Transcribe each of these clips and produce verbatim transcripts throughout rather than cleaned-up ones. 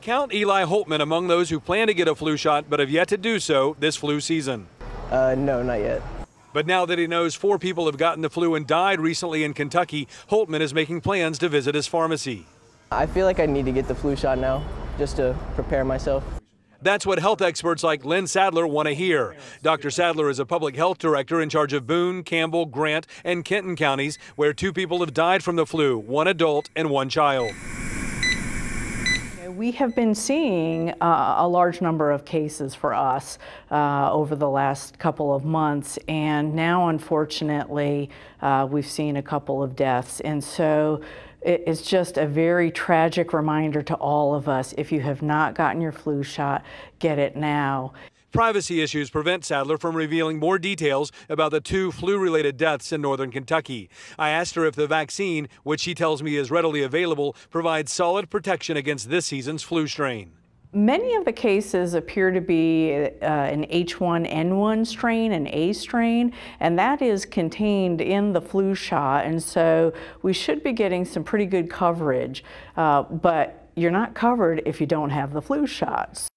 Count Eli Holtman among those who plan to get a flu shot but have yet to do so this flu season. Uh, no, not yet. But now that he knows four people have gotten the flu and died recently in Kentucky, Holtman is making plans to visit his pharmacy. I feel like I need to get the flu shot now just to prepare myself. That's what health experts like Lynne Saddler want to hear. Doctor Saddler is a public health director in charge of Boone, Campbell, Grant, and Kenton counties, where two people have died from the flu, one adult and one child. We have been seeing uh, a large number of cases for us uh, over the last couple of months, and now, unfortunately, uh, we've seen a couple of deaths. And so it's just a very tragic reminder to all of us, if you have not gotten your flu shot, get it now. Privacy issues prevent Saddler from revealing more details about the two flu-related deaths in northern Kentucky. I asked her if the vaccine, which she tells me is readily available, provides solid protection against this season's flu strain. Many of the cases appear to be uh, an H one N one strain, an A strain, and that is contained in the flu shot, and so we should be getting some pretty good coverage, uh, but you're not covered if you don't have the flu shots.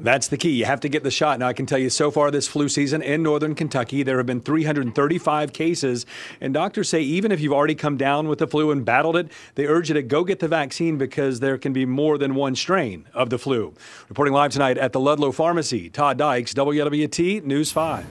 That's the key. You have to get the shot. Now, I can tell you, so far this flu season in northern Kentucky, there have been three hundred thirty-five cases. And doctors say even if you've already come down with the flu and battled it, they urge you to go get the vaccine because there can be more than one strain of the flu. Reporting live tonight at the Ludlow Pharmacy, Todd Dykes, W W T News five.